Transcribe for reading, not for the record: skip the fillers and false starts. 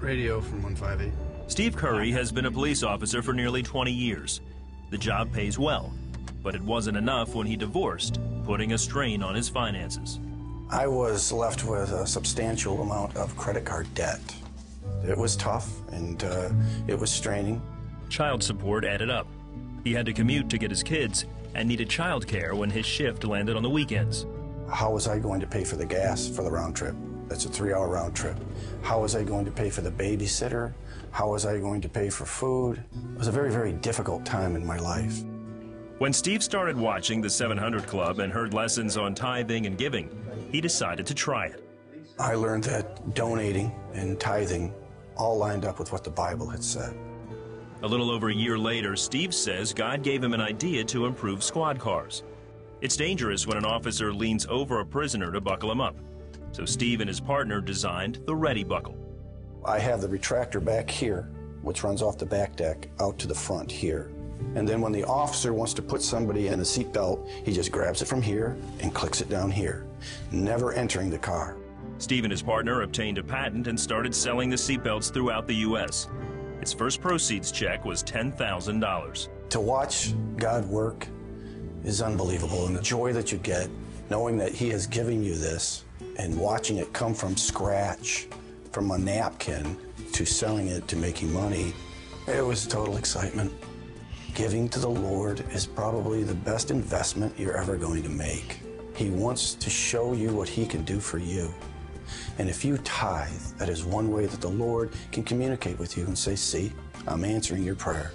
Radio from 158. Steve Currie has been a police officer for nearly 20 years. The job pays well, but it wasn't enough when he divorced, putting a strain on his finances. I was left with a substantial amount of credit card debt. It was tough, and it was straining. Child support added up. He had to commute to get his kids and needed child care when his shift landed on the weekends. How was I going to pay for the gas for the round trip? That's a 3-hour round trip. How was I going to pay for the babysitter? How was I going to pay for food? It was a very, very difficult time in my life. When Steve started watching The 700 Club and heard lessons on tithing and giving, he decided to try it. I learned that donating and tithing all lined up with what the Bible had said. A little over a year later, Steve says God gave him an idea to improve squad cars. It's dangerous when an officer leans over a prisoner to buckle him up. So Steve and his partner designed the Ready Buckle. I have the retractor back here, which runs off the back deck out to the front here. And then when the officer wants to put somebody in a seatbelt, he just grabs it from here and clicks it down here, never entering the car. Steve and his partner obtained a patent and started selling the seatbelts throughout the U.S. His first proceeds check was $10,000. To watch God work is unbelievable, and the joy that you get knowing that He has given you this and watching it come from scratch, from a napkin to selling it to making money, it was total excitement. Giving to the Lord is probably the best investment you're ever going to make. He wants to show you what He can do for you. And if you tithe, that is one way that the Lord can communicate with you and say, see, I'm answering your prayer.